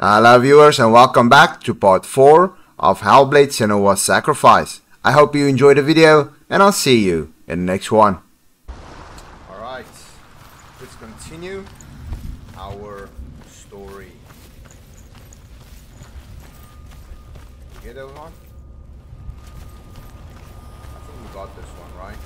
Hello viewers and welcome back to part 4 of Hellblade Senua's Sacrifice. I hope you enjoyed the video and I'll see you in the next one. Alright, let's continue our story. Did you get that one? I think we got this one, right?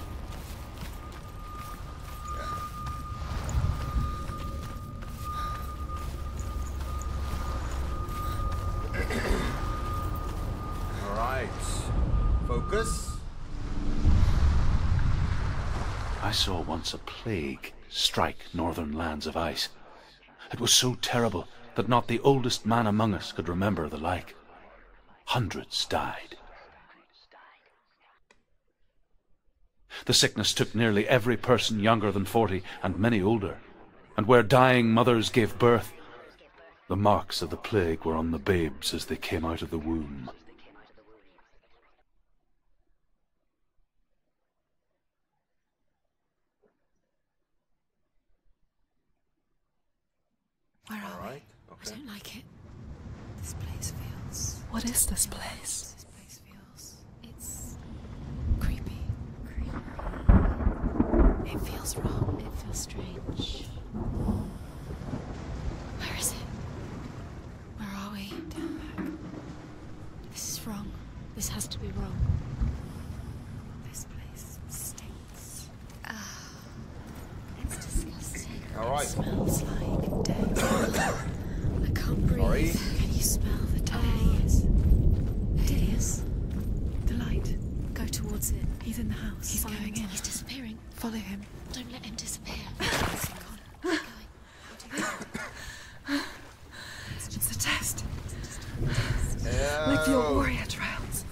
Focus. I saw once a plague strike northern lands of ice. It was so terrible that not the oldest man among us could remember the like. Hundreds died. The sickness took nearly every person younger than 40 and many older, and where dying mothers gave birth, the marks of the plague were on the babes as they came out of the womb. I don't like it. This place feels... What is this place? This place feels... It's... creepy. It feels wrong. It feels strange. Where is it? Where are we? Down back. This is wrong. This has to be wrong. This place stinks. Ah. It's disgusting. All right. It smells like death. Breathe. Can you smell the Delius? Delius? The light. Go towards it. He's in the house. He's going in. He's disappearing. Follow him. Don't let him disappear. He's gone. He's going. It's a test. Like the old warrior trials.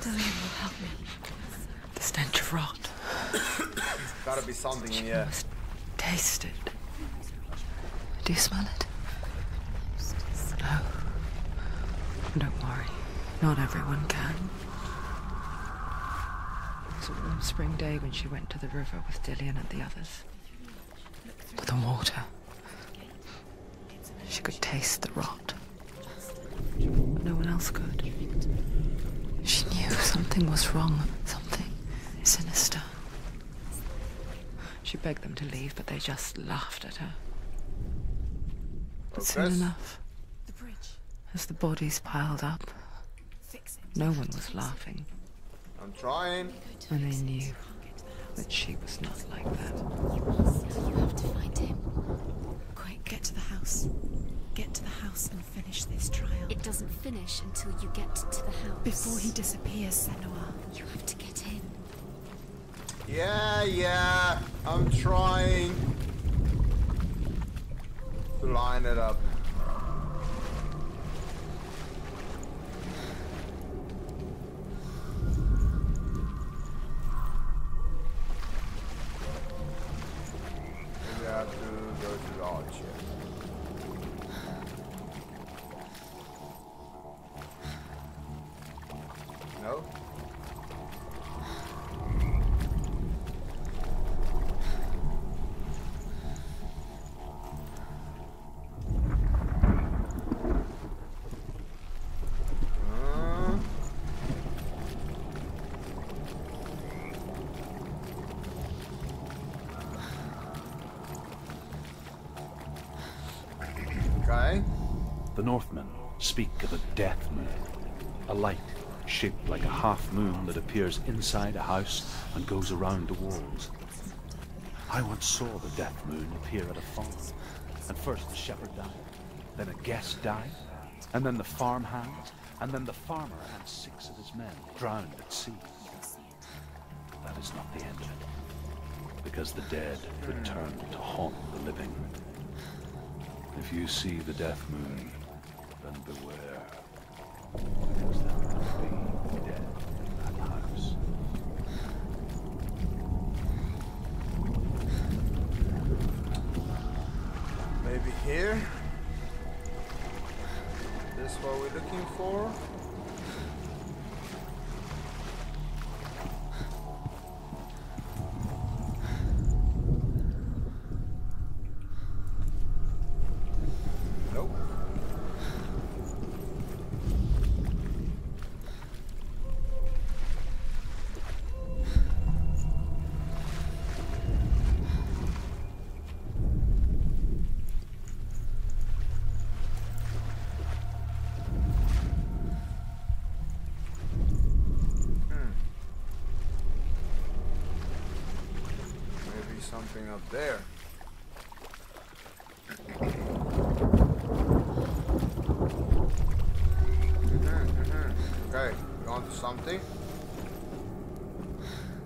Dillion will help me. The stench of rot. There's gotta be something in here. Taste it. Do you smell it? No. Don't warry. Not everyone can. It was a warm spring day when she went to the river with Dillion and the others. But the water. She could taste the rot. But no one else could. She knew something was wrong. Something sinister. She begged them to leave, but they just laughed at her. But soon enough, as the bodies piled up, no one was laughing. I'm trying. And they knew that she was not like that. You have to find him. Quick, get to the house. Get to the house and finish this trial. It doesn't finish until you get to the house. Before he disappears, Senua. You have to get in. Yeah, I'm trying. Line it up. We have to go to the arch here. No? The Northmen speak of a Death Moon, a light shaped like a half-moon that appears inside a house and goes around the walls. I once saw the Death Moon appear at a farm, and first the shepherd died, then a guest died, and then the farmhand, and then the farmer and 6 of his men drowned at sea. That is not the end of it, because the dead return to haunt the living. If you see the Death Moon, then beware. Because there will be death in that house. Maybe here? This is what we're looking for? Nope. something up there. Okay, we're on to something.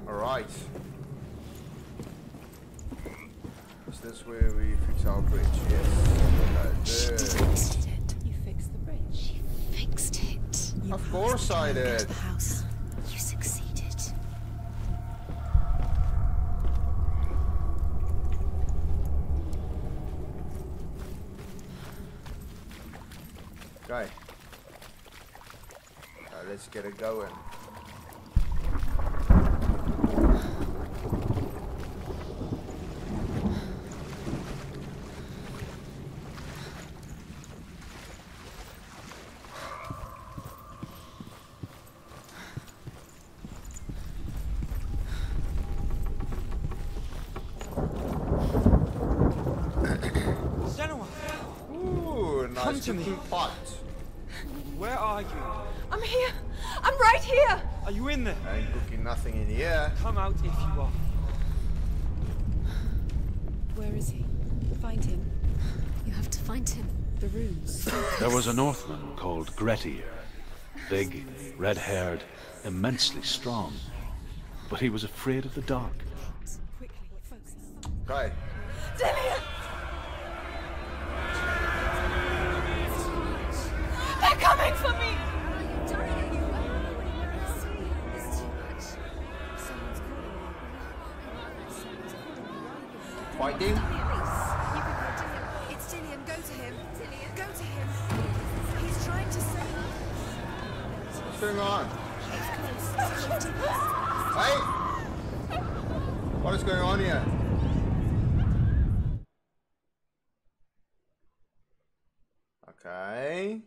Alright. Is this where we fix our bridge? Yes. Right there. She fixed it. You fixed the bridge. She fixed it. You of course I did. Let's get it going. Senua. Ooh, nice. Come to me. Pot. Where are you? I'm here. I'm right here! Are you in there? I ain't cooking nothing in here. Come out if you are. Where is he? Find him. You have to find him. The runes. There was a Northman called Grettir. Big, red-haired, immensely strong. But he was afraid of the dark. Quickly, focus. Right. Dillion! They're coming for me! Fighting. It's Dillion, go to him. Dillion, go to him. He's trying to save us. What's going on? Hey! What is going on here? Okay.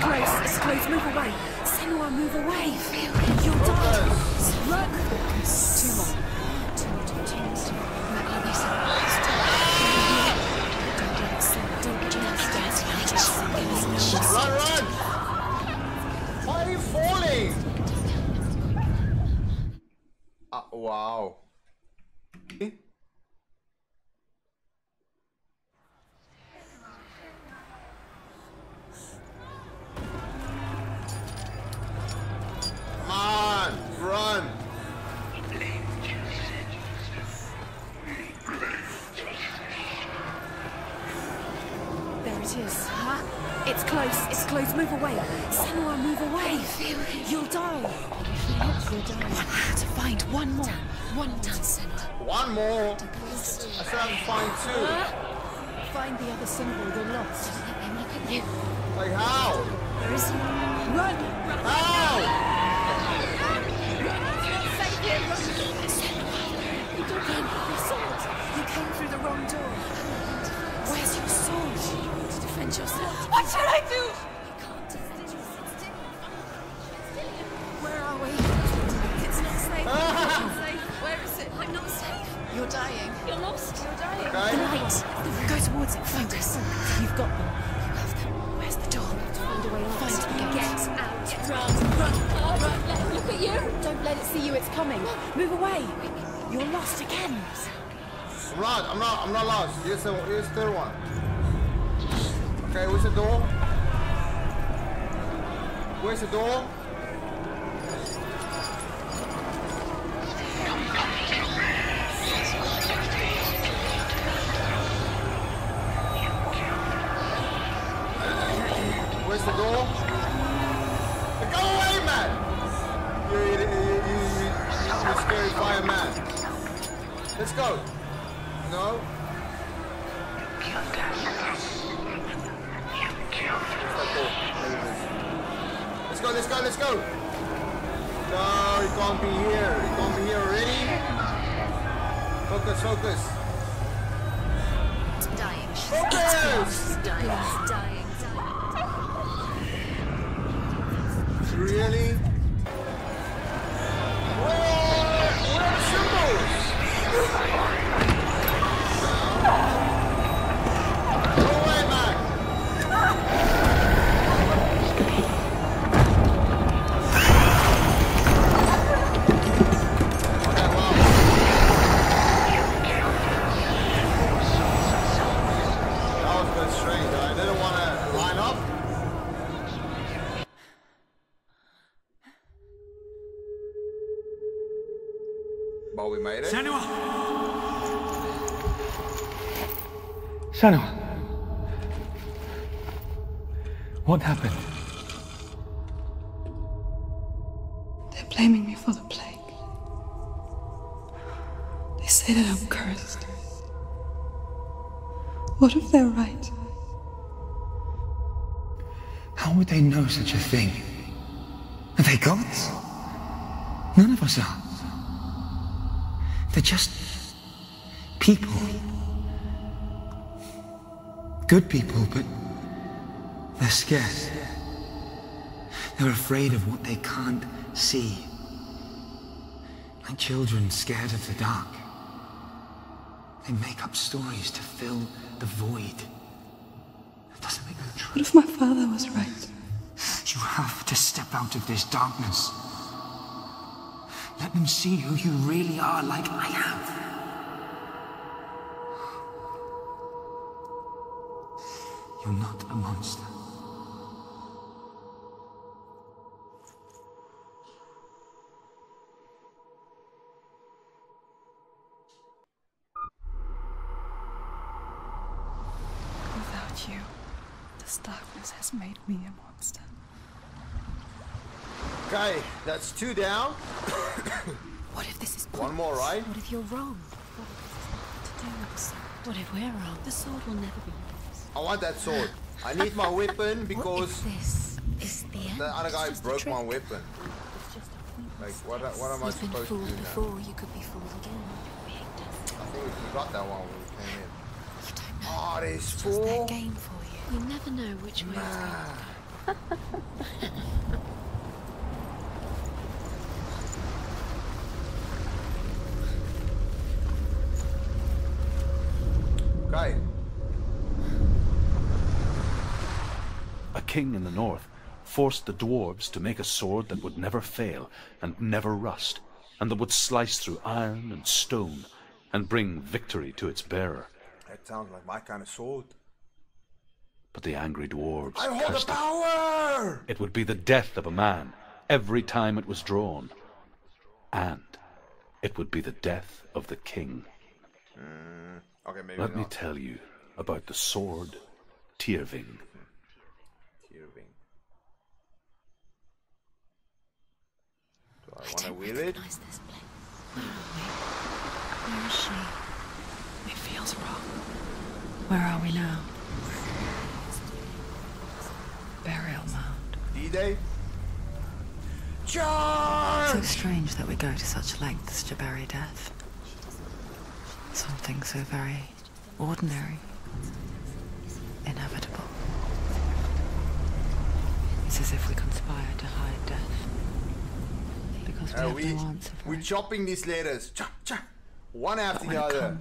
Dying. Focus! Dying. Dying. Dying. really? Senua! Senua! What happened? They're blaming me for the plague. They say that I'm cursed. What if they're right? How would they know such a thing? Are they gods? None of us are. They're just people. Good people, but they're scared. They're afraid of what they can't see. Like children scared of the dark. They make up stories to fill the void. It doesn't make no true. What if my father was right? You have to step out of this darkness. Let them see who you really are, like I am. You're not a monster. Without you, this darkness has made me a monster. Okay, that's two down. What if this is pointless? One more, right? What if you're wrong? What if this is nothing to do with the sword? What if we're wrong? The sword will never be used. I want that sword. I need my weapon because this is the end. The other guy broke my weapon. It's just a like what am I supposed to do now? You've been fooled before. You could be fooled again. I think we forgot that one when we came in. You don't know. Oh, there's four. It's just that game for you. You never know which way it's going to go. Right. A king in the north forced the dwarves to make a sword that would never fail and never rust, and that would slice through iron and stone and bring victory to its bearer. That sounds like my kind of sword. But the angry dwarves cursed it. Power! It would be the death of a man every time it was drawn, and it would be the death of the king. Okay, maybe Let me tell you about the sword Tyrfing. Tyrfing. Do I want to wheel it? This place. Where is she? It feels wrong. Where are we now? Burial mound. D-Day? Charge! So strange that we go to such lengths to bury death. Something so very ordinary, inevitable. It's as if we conspire to hide death. Because we have no answer for it. We're chopping these letters, one after the other.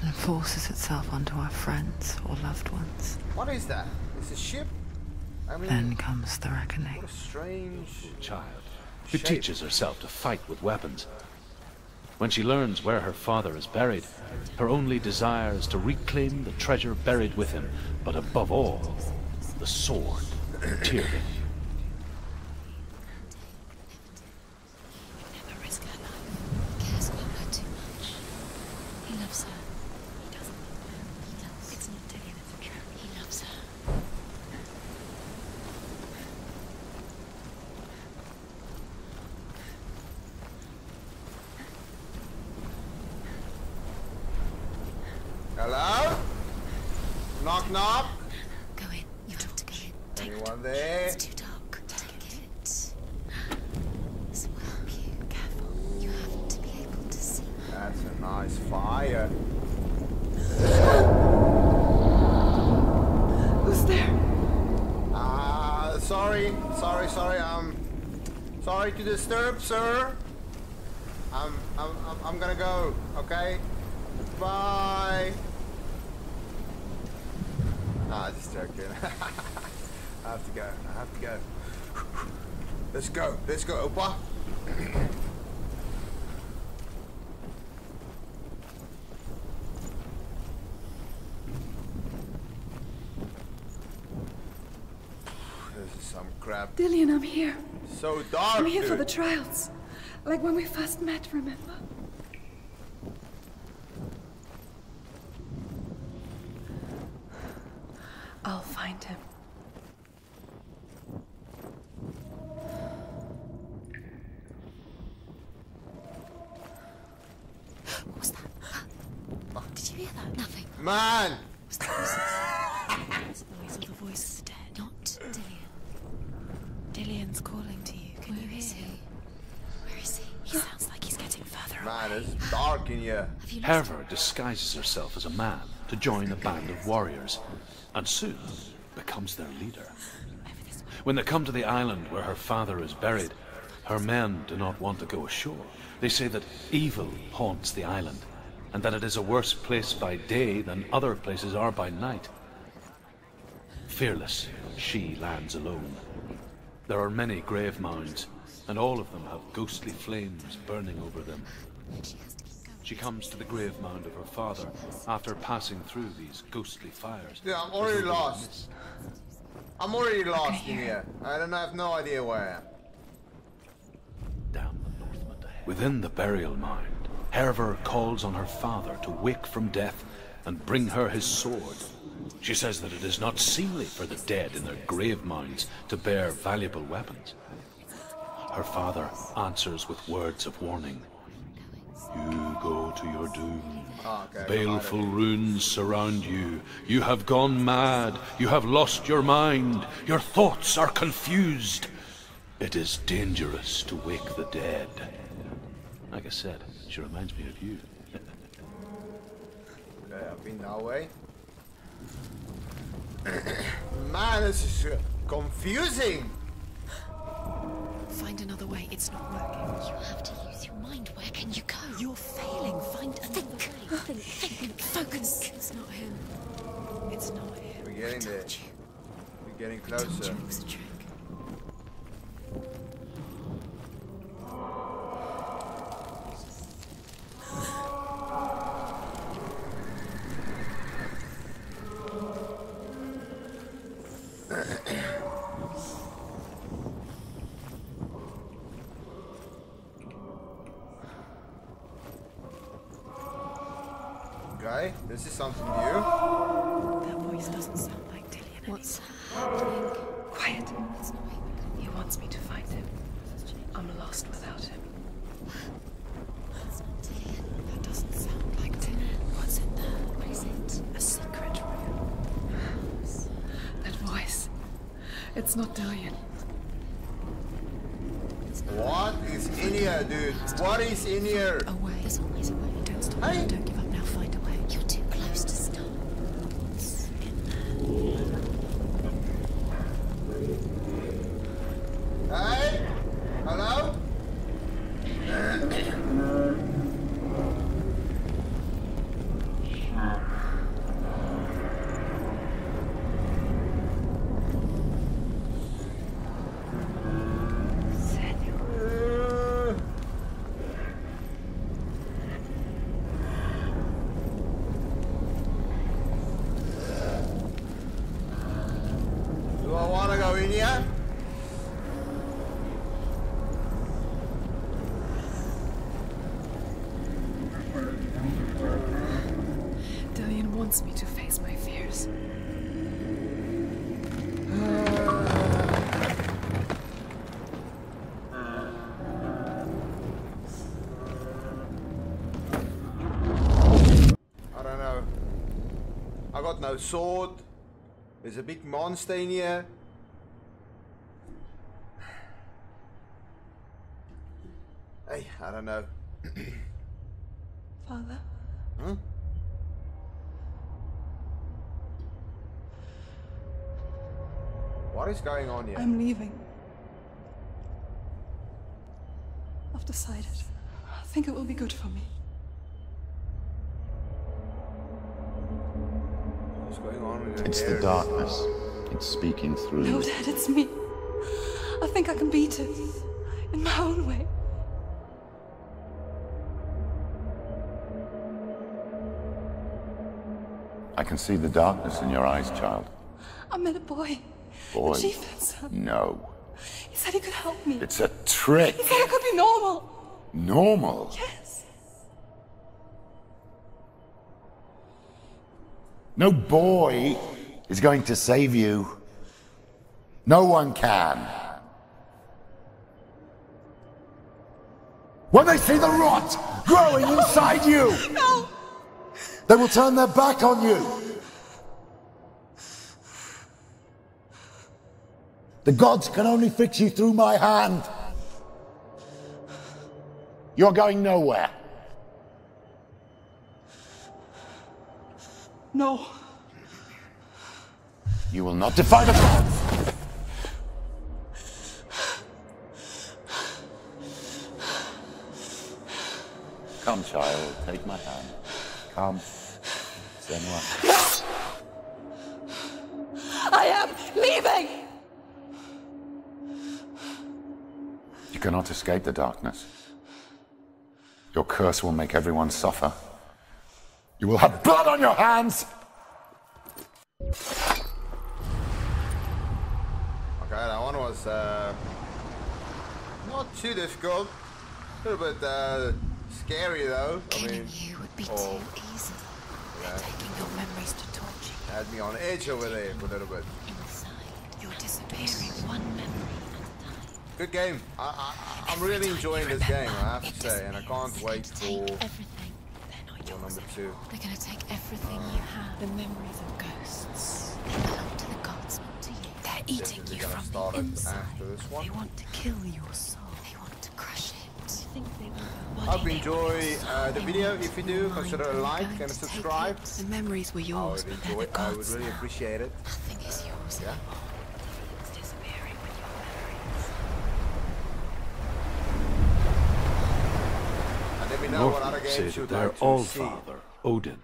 And it forces itself onto our friends or loved ones. What is that? It's a ship? I mean, then comes the reckoning. What a strange child who teaches herself to fight with weapons. When she learns where her father is buried, her only desire is to reclaim the treasure buried with him, but above all, the sword Tyrfing. Never risk her life. Cares about her too much. He loves her. He doesn't love her. He does. It's not Dillion, it's a trap. He loves her. Hello? Knock, knock. Go in. You have to go in. Take Anyone there? It's too dark. Take it. This will help you. Careful. You have to be able to see. That's a nice fire. Who's there? Sorry. Sorry, I'm sorry to disturb, sir. I'm gonna go, okay? Bye! Ah, just joking. I have to go. Let's go, Opa! This is some crap. Dillion, I'm here. So dark, I'm here, dude. For the trials. Like when we first met, remember? I'll find him. What's that? Huh? Did you hear that? Nothing. Man! What's that noise? It's the noise of the voices dead. Not Dillion. Dillion's calling to you. Can you hear him? Where is he? He sounds like he's getting further away. Man, it's dark in here. Hervor disguises herself as a man to join a band of warriors, and soon becomes their leader. When they come to the island where her father is buried, her men do not want to go ashore. They say that evil haunts the island, and that it is a worse place by day than other places are by night. Fearless, she lands alone. There are many grave mounds, and all of them have ghostly flames burning over them. She comes to the grave mound of her father after passing through these ghostly fires. Yeah, I'm already lost. I'm already lost in here. I have no idea where I am. Down the Northmund ahead. Within the burial mound, Hervor calls on her father to wake from death and bring her his sword. She says that it is not seemly for the dead in their grave mounds to bear valuable weapons. Her father answers with words of warning. You go to your doom. Baleful runes surround you. You have gone mad. You have lost your mind. Your thoughts are confused. It is dangerous to wake the dead. Like I said, she reminds me of you. Okay, I've been that way. Man, this is confusing. Find another way. It's not working. You have to use your mind. Where can you go? You're failing. Find another way. Think. Focus. It's not him. It's not him. We're getting there. We're getting closer. It's a trick. This is something new. That voice doesn't sound like Dillion. What's happening? Quiet. He wants me to find him. I'm lost without him. That doesn't sound like Dillion. What's in there? What is it? A secret room. That voice. It's not Dillion. What is in here, dude? What is in here? Away. There's always a way. Don't stop. Hey. Don't give up now. Find a way. You're too close to stop. It's in there. Hey? Hello? Got no sword. There's a big monster in here. Hey, I don't know. Father? Huh? What What is going on here? I'm leaving. I've decided. I think it will be good for me. What's going on in It's the darkness. It's speaking through. No, Dad, it's me. I think I can beat it. In my own way. I can see the darkness in your eyes, child. I met a boy. Boy? The chief dancer. No. He said he could help me. It's a trick. He said I could be normal. Normal? Yes. No boy is going to save you. No one can. When they see the rot growing inside you, no. They will turn their back on you. The gods can only fix you through my hand. You're going nowhere. No. You will not defy the gods. Come, child, take my hand. Come. Senua. No! I am leaving! You cannot escape the darkness. Your curse will make everyone suffer. You will have blood on your hands! Okay, that one was not too difficult. A little bit scary though. Killing you would be too easy. They're taking your memories to torture you. Had me on edge over there for a little bit. Inside, you're disappearing one memory. Good game. I'm really enjoying this game, I have to say, and I can't wait for number 2. They're going to take everything you have. The memories of ghosts. They belong to the gods, not to you. They're eating you from the inside. They want to kill your soul. They want to crush it. I hope you enjoy the video. If you do, consider a like and a subscribe. The memories were yours, but they're the gods. I would really appreciate it. Nothing is yours anymore. Norton said their all-father, Odin,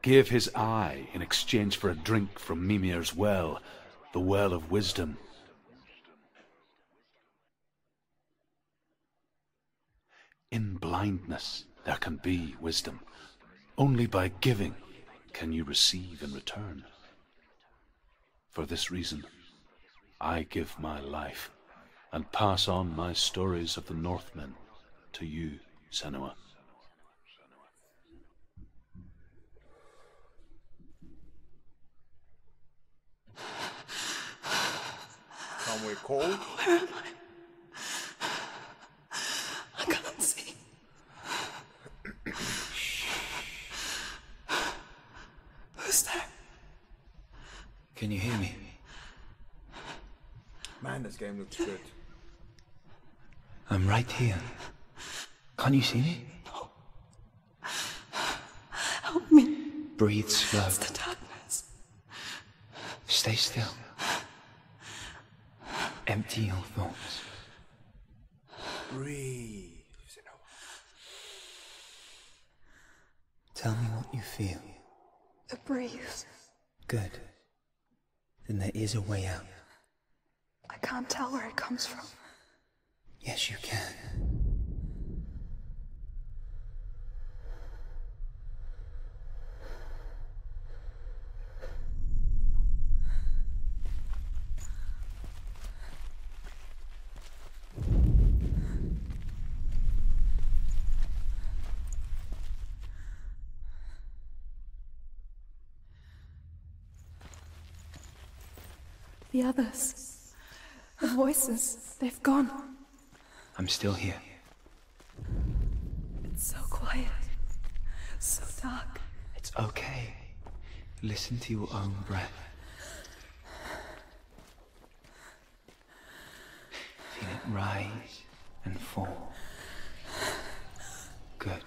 gave his eye in exchange for a drink from Mimir's well, the Well of Wisdom. In blindness there can be wisdom. Only by giving can you receive in return. For this reason, I give my life and pass on my stories of the Northmen to you, Senua. Somewhere cold. Where am I? I can't see. Who's there? Can you hear me? Man, this game looks good. I'm right here. Can't you see me? No. Help me. Breathe slow. It's the darkness. Stay still. Empty your thoughts. Breathe. Tell me what you feel. A breeze. Good. Then there is a way out. I can't tell where it comes from. Yes, you can. The others, the voices, they've gone. I'm still here. It's so quiet, so dark. It's okay. Listen to your own breath. Feel it rise and fall. Good.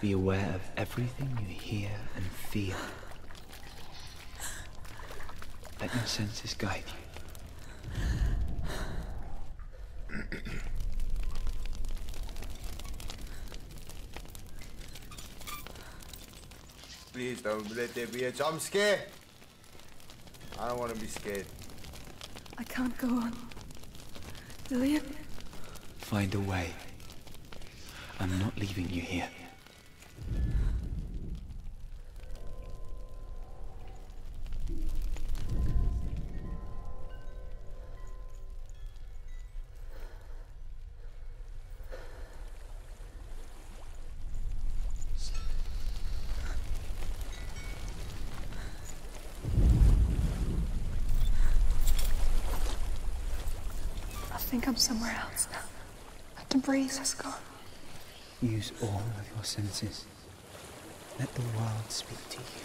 Be aware of everything you hear and feel. Let your senses guide you. Please don't let there be a jump scare. I don't want to be scared. I can't go on. Dillion? Find a way. I'm not leaving you here. I think I'm somewhere else now. That debris has gone. Use all of your senses. Let the world speak to you.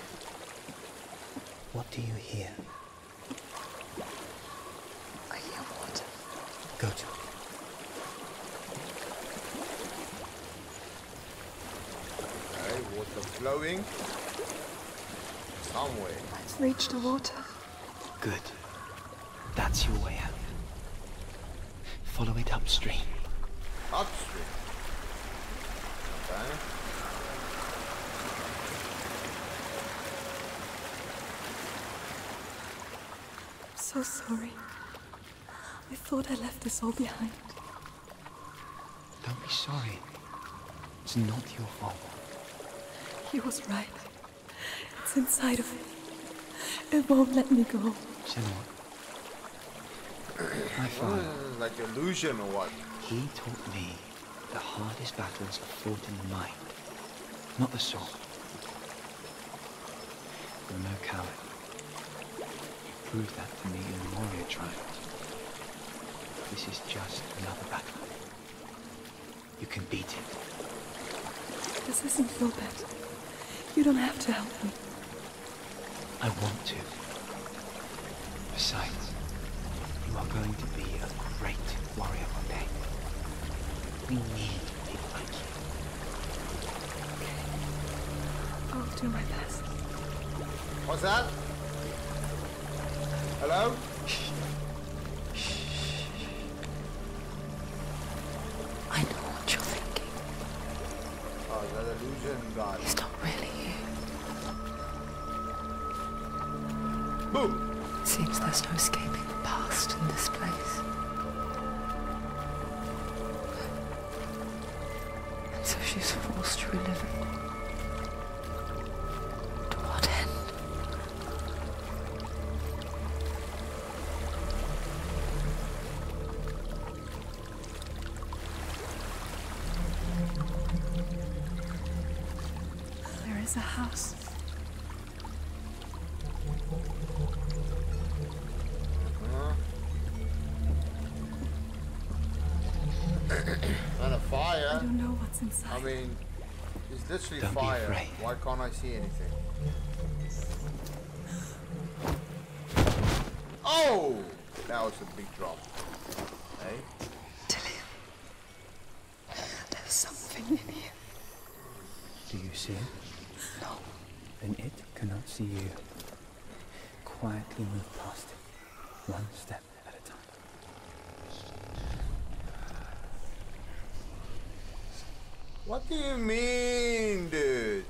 What do you hear? I hear water. Go to it. Okay, water flowing. Somewhere. I've reached the water. Good. That's your way out. Follow it upstream. Upstream? Okay. I'm so sorry. I thought I left this all behind. Don't be sorry. It's not your fault. He was right. It's inside of me. It won't let me go. Senua. My father. Like illusion or what? He taught me the hardest battles are fought in the mind, not the soul. You're no coward. You proved that to me in the warrior trial. This is just another battle. You can beat it. This isn't your battle. You don't have to help me. I want to. Besides, you are going to be a great warrior one day. We need people like you. Okay. I'll do my best. What's that? Hello? I know what you're thinking. Oh, is that illusion guy? He's not really you. Boom! Seems there's no escaping the past in this place. She's forced to relive it. To what end? There is a house. Inside. I mean, it's literally fire. Why can't I see anything? Oh! That was a big drop. Hey? Dillion. There's something in here. Do you see it? No. Then it cannot see you. Quietly move past it. One step. What do you mean, dude?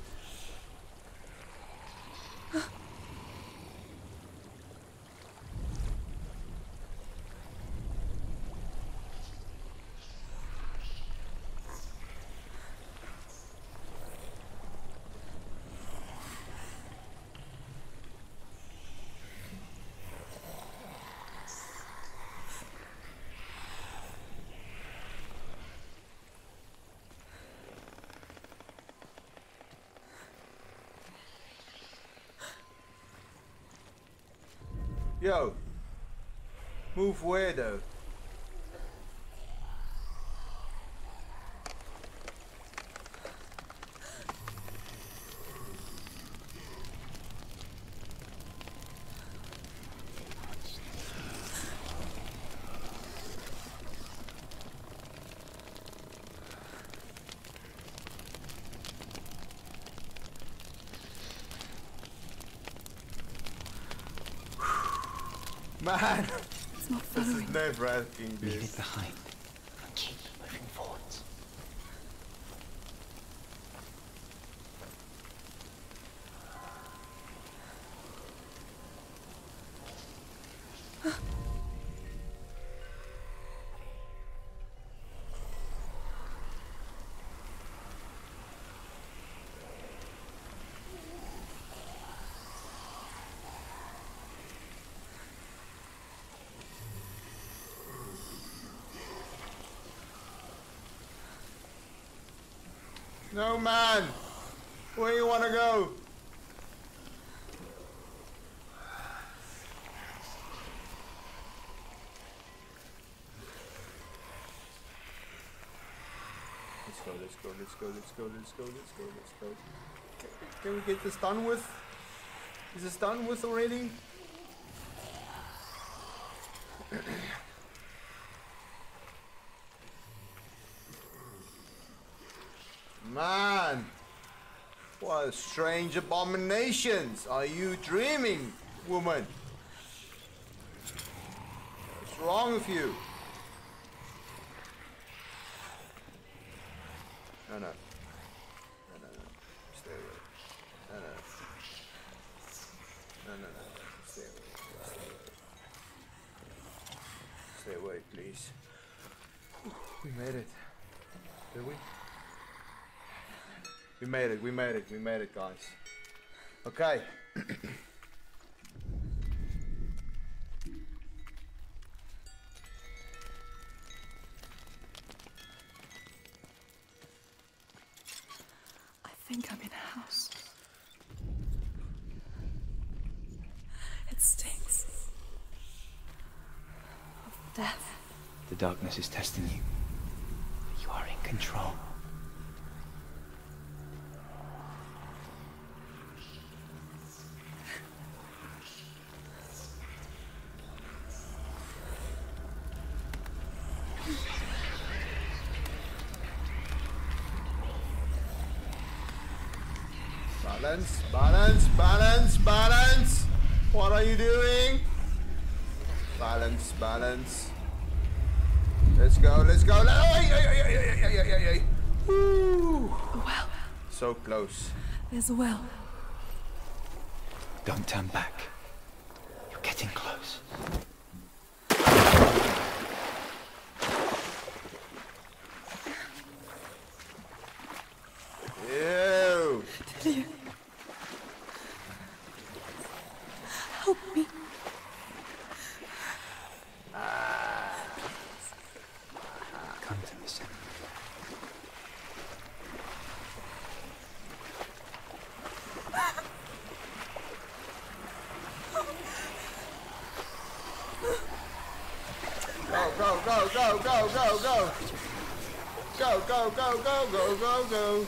Yo, move where though? Man! It's not this is nerve-wracking, dude. Leave it behind. And keep moving forward. No, man! Where you wanna go? Let's go, let's go, let's go, let's go, let's go, let's go, let's go. Can we get this done with? Is this done with already? Man, what strange abominations are you dreaming, woman? What's wrong with you? No, no. No, no, no. Stay away. No, no. No, no, no. Stay away. Stay away. Stay away, please. We made it. Did we? We made it, we made it, we made it, guys. Okay. I think I'm in a house. It stinks. Of death. The darkness is testing you. You are in control. Balance, balance, balance, balance! What are you doing? Balance, balance. Let's go, let's go! Woo! Well. So close. There's a well. Don't turn back. You're getting close. Ew! Dear. Go.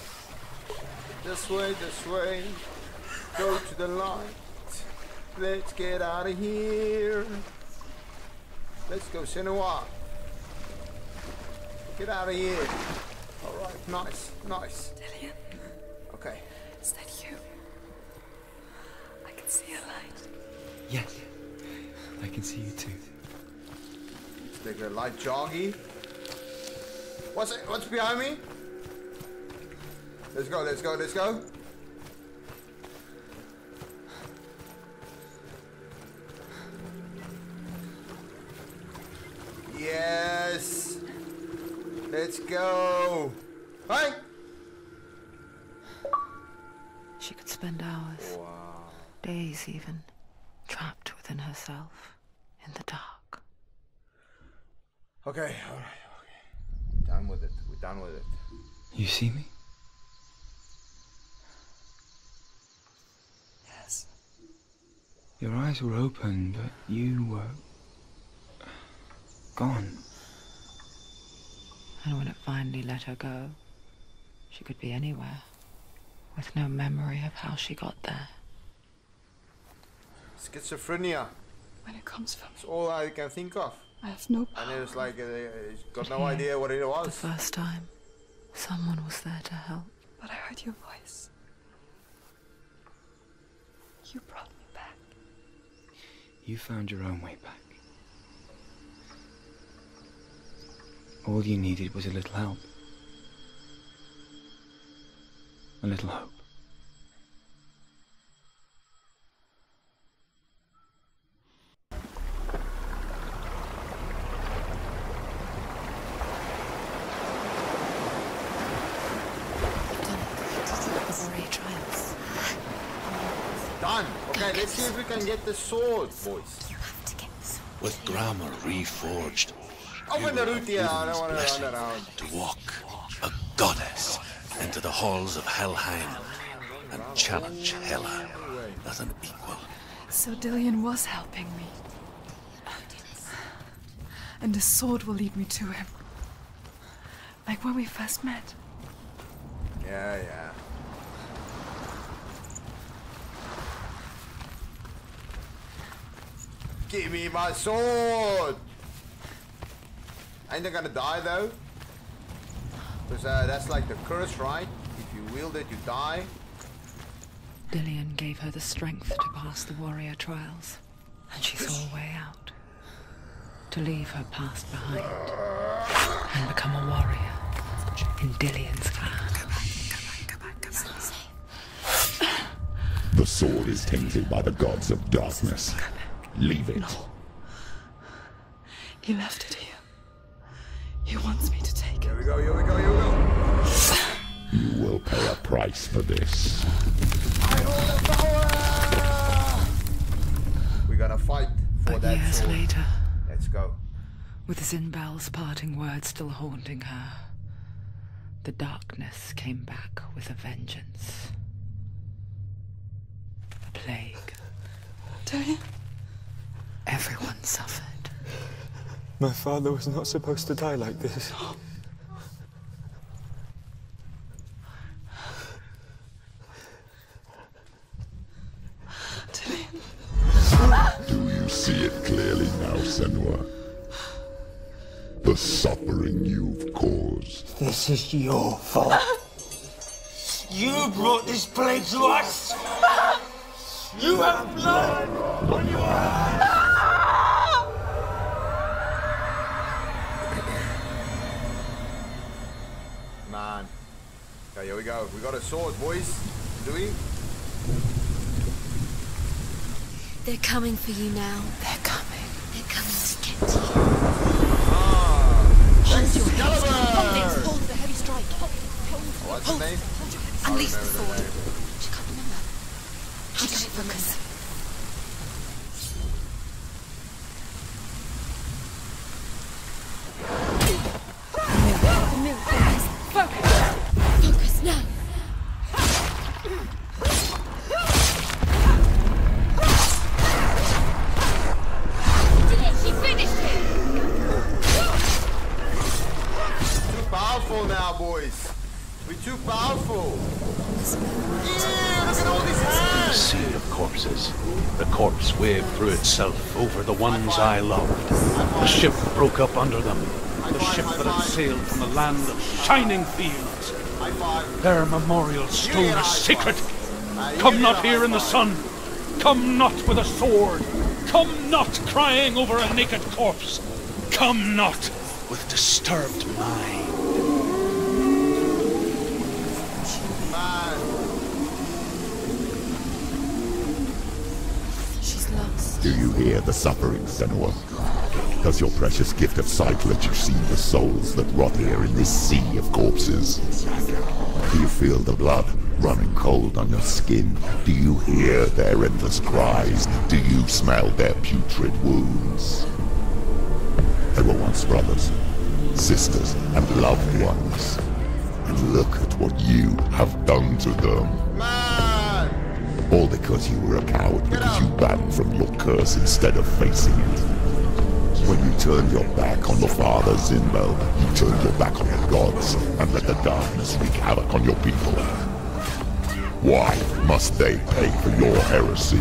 This way, go to the light. Let's get out of here. Let's go, Senua. Get out of here. All right, nice, nice. Dillion. Okay. Is that you? I can see a light. Yes, I can see you too. Take the light, joggy. What's it? What's behind me? Let's go, let's go, let's go. Yes. Let's go. Hey. She could spend hours, wow, days even, trapped within herself in the dark. Okay, all right, okay. Done with it. We're done with it. You see me? Your eyes were open, but you were gone. And when it finally let her go, she could be anywhere, with no memory of how she got there. Schizophrenia. When it comes from me. It's all I can think of. I have no power. And it was like, it's got no idea what it was. The first time, someone was there to help. But I heard your voice. You brought me. You found your own way back. All you needed was a little help. A little hope. Let's see if we can get the sword, boys. You have to get the sword. With grammar reforged, open the route here. I don't want to run around. To walk a goddess into the halls of Helheim and challenge Hela as an equal. So Dillion was helping me, and the sword will lead me to him, like when we first met. Yeah, yeah. Give me my sword! Ain't I gonna die though? Because that's like the curse, right? If you wield it, you die. Dillion gave her the strength to pass the warrior trials, and she saw a way out. To leave her past behind, and become a warrior in Dillion's clan. The sword is tainted by the gods of darkness. Leave it. No. He left it here. He wants me to take it. Here we go, here we go, here we go. You will pay a price for this. I hold the power! We're gonna fight for that. Years sword. Later. Let's go. With Zynbal's parting words still haunting her, the darkness came back with a vengeance. A plague. Dillion? Everyone suffered. My father was not supposed to die like this. Do you see it clearly now, Senua? The suffering you've caused. This is your fault. You brought this plague to us! You have blood on your hands! Man. Okay, here we go. We got a sword, boys. Do we? They're coming for you now. They're coming. They're coming to get you. Ah! Hold your head. Hold the heavy strike. What's the name? Unleash the sword. She can't remember. She can't remember. Over the ones I loved. The ship broke up under them. The ship that had sailed from the land of shining fields. Their memorial stone is sacred. Come not here in the sun. Come not with a sword. Come not crying over a naked corpse. Come not with disturbed mind. Do you hear the suffering, Senua? Does your precious gift of sight let you see the souls that rot here in this sea of corpses? Do you feel the blood running cold on your skin? Do you hear their endless cries? Do you smell their putrid wounds? They were once brothers, sisters, and loved ones. And look at what you have done to them. All because you were a coward, because you ran from your curse instead of facing it. When you turned your back on the father, Zimbal, you turned your back on the gods and let the darkness wreak havoc on your people. Why must they pay for your heresy?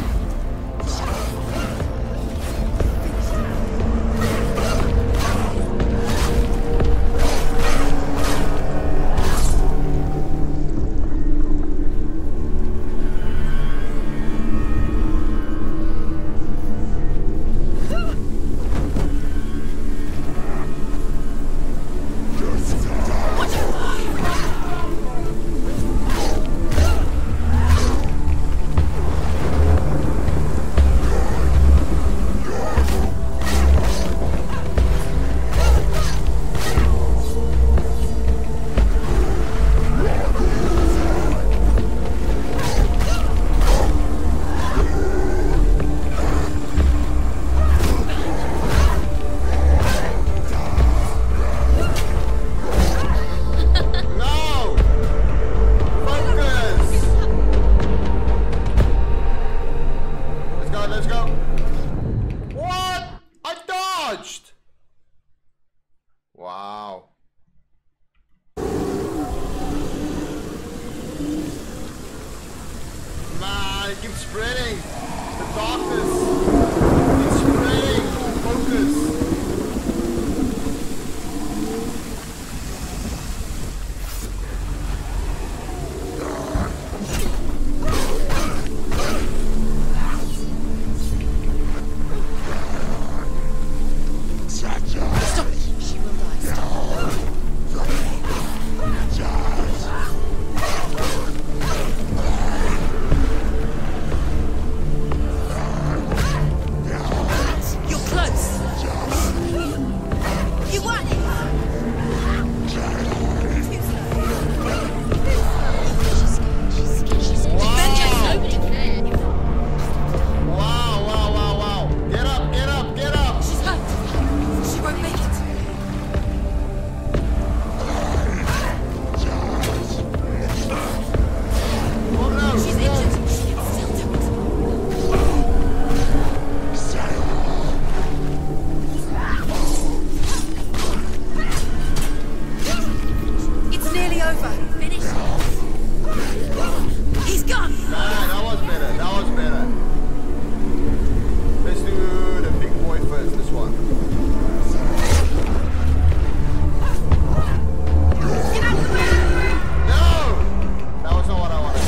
over. Finish this. He's gone. Nah, that was better. That was better. Let's do the big boy first. This one. Get out of the way. No, that was not what I wanted.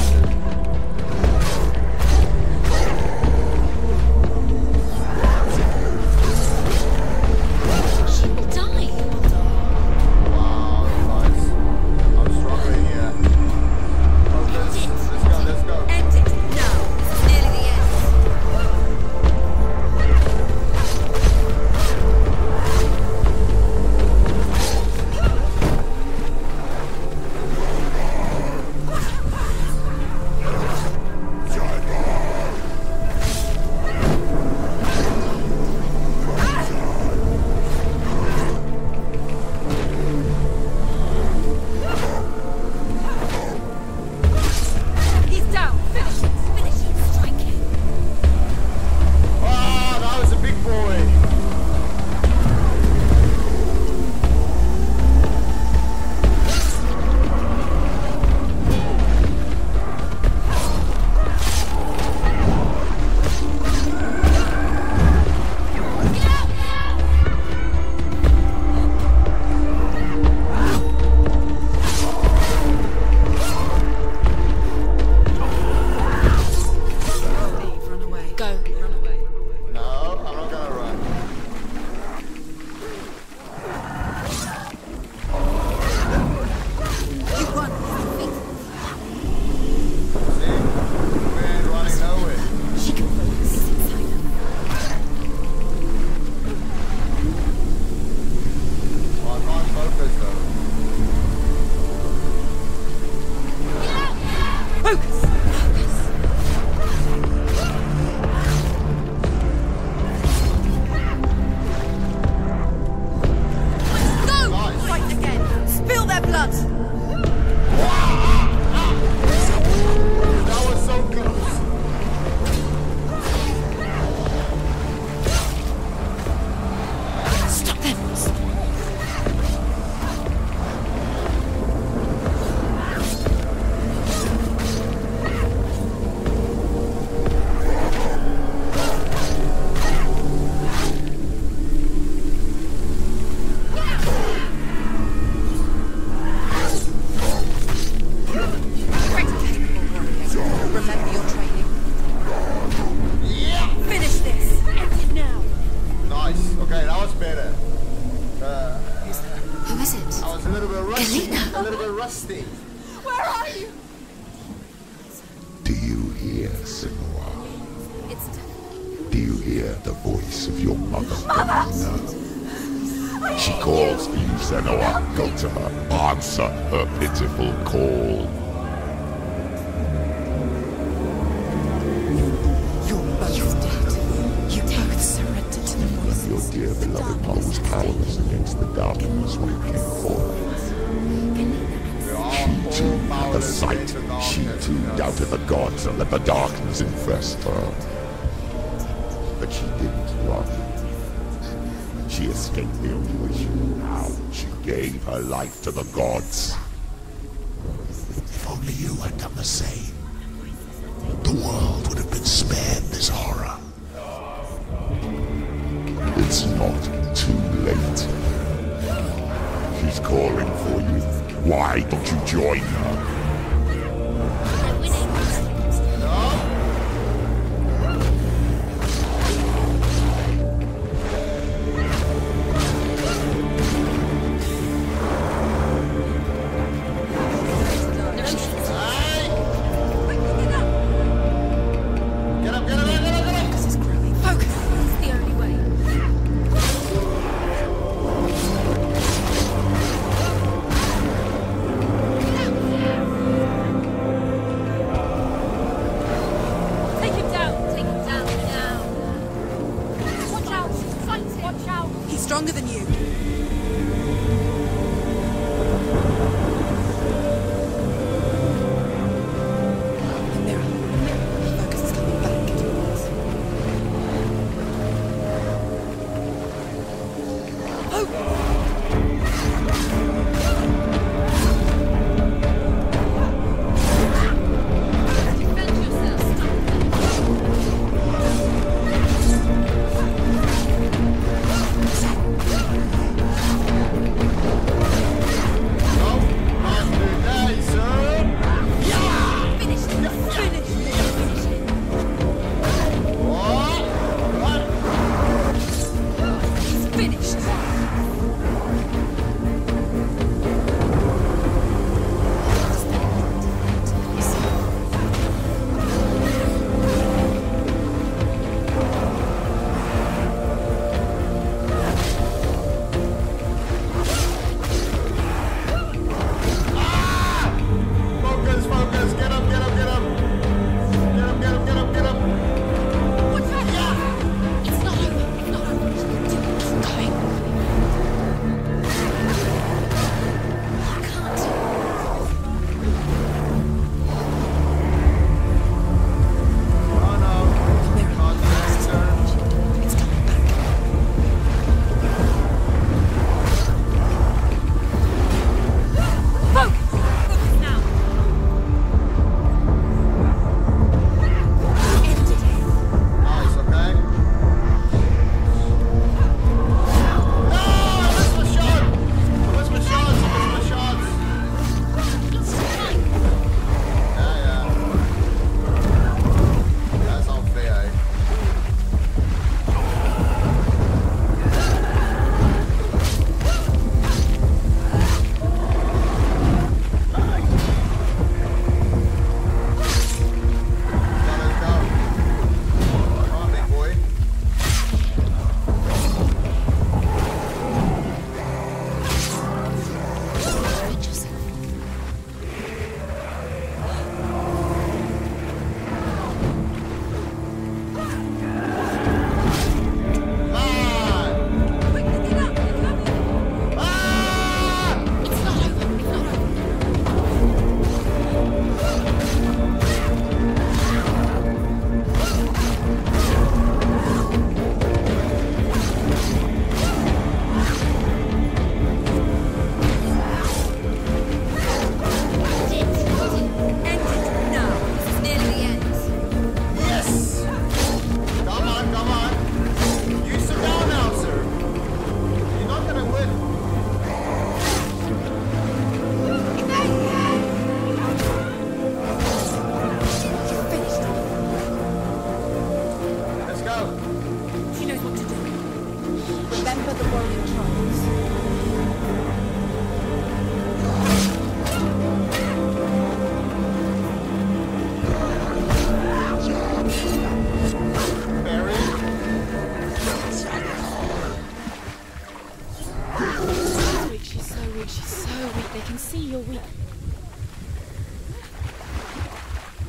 see you're weak.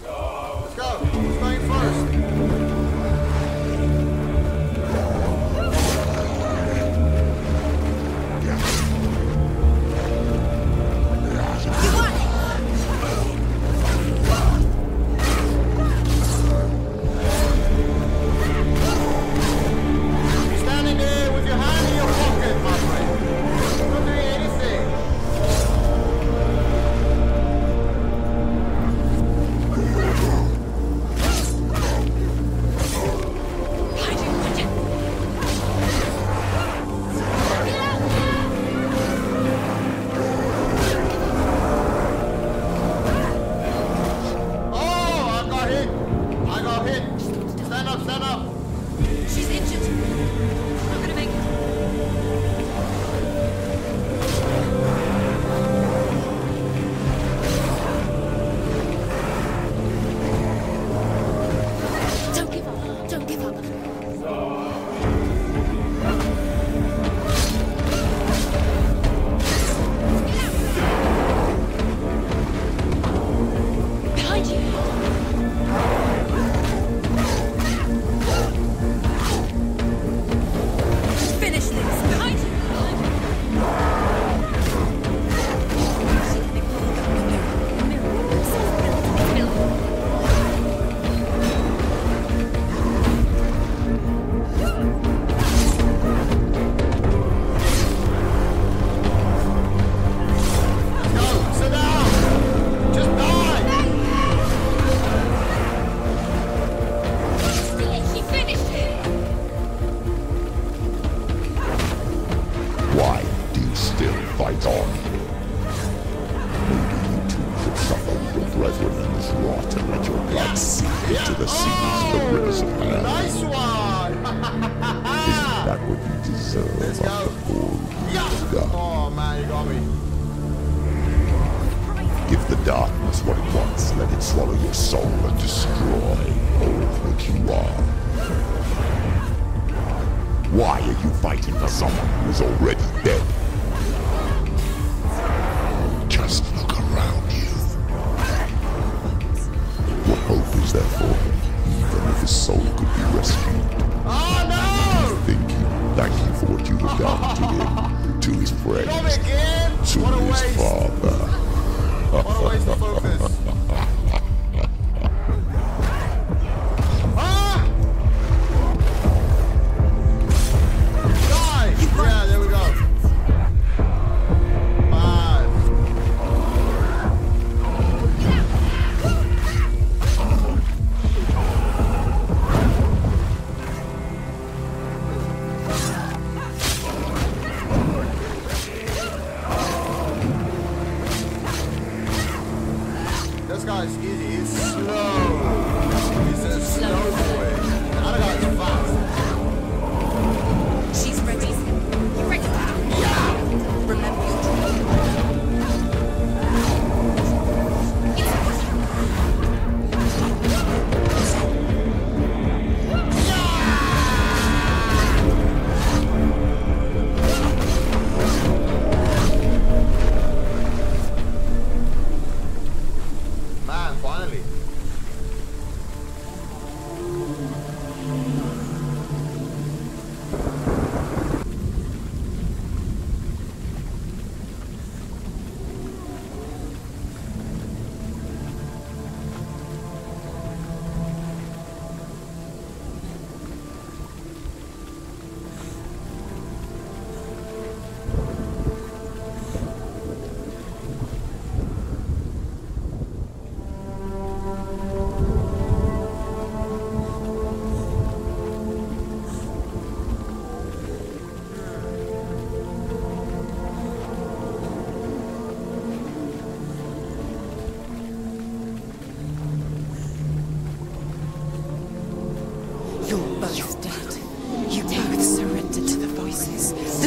Let's go. Who's going first? You got it. Standing there with your hand in your pocket, my friend. Don't do anything.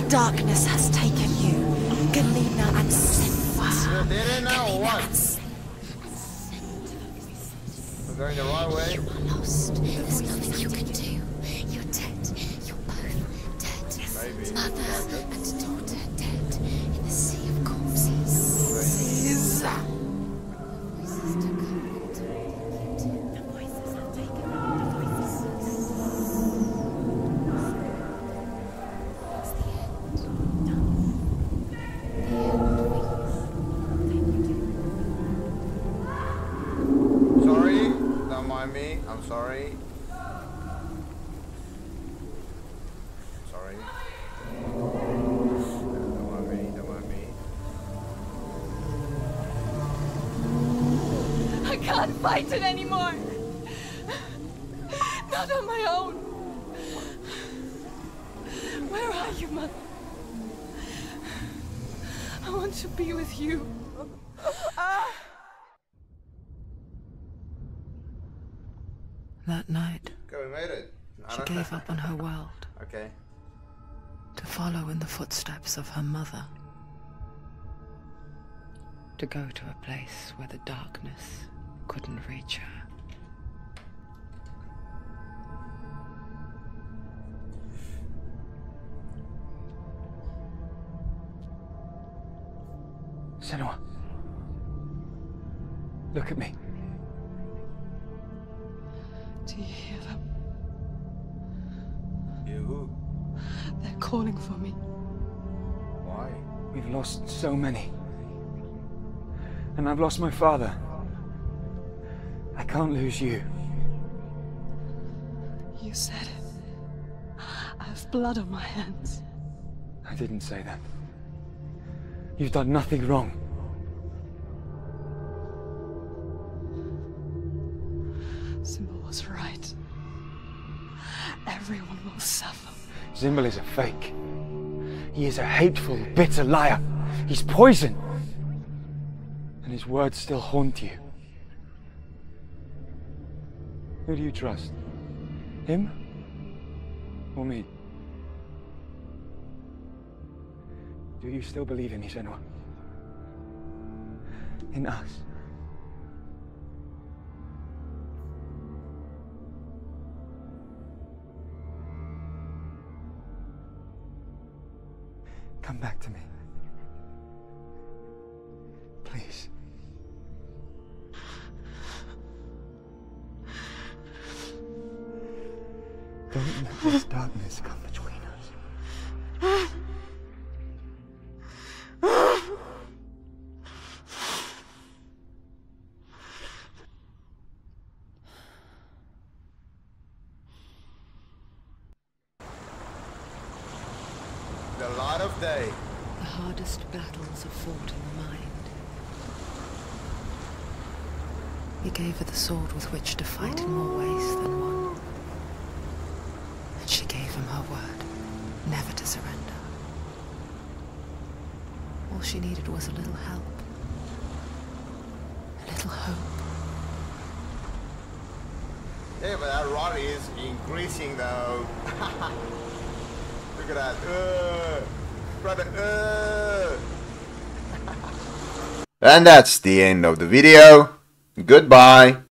Darkness has taken you, Galena and Senua. We're going the right way. You are lost. There's nothing you can do. You're dead. You're both dead. Mother and daughter dead in the sea of corpses. behind me. I'm sorry. Sorry. Don't mind me. Don't mind me. I can't fight it anymore. Not on my own. Where are you, Mother? I want to be with you. That night, we made it. She gave up on her world. Okay. To follow in the footsteps of her mother. To go to a place where the darkness couldn't reach her. Senua, look at me. Do you hear them? Hear who? They're calling for me. Why? We've lost so many. And I've lost my father. I can't lose you. You said it. I have blood on my hands. I didn't say that. You've done nothing wrong. Zimbal was right. Everyone will suffer. Zimbal is a fake. He is a hateful, bitter liar. He's poison. And his words still haunt you. Who do you trust? Him? Or me? Do you still believe in me, Senua? In us? Come back to me. Please. Don't let this darkness come between us. Battles are fought in the mind. He gave her the sword with which to fight in more ways than one. And she gave him her word, never to surrender. All she needed was a little help. A little hope. Yeah, but that rod is increasing though. Look at that. Brother, And that's the end of the video. Goodbye.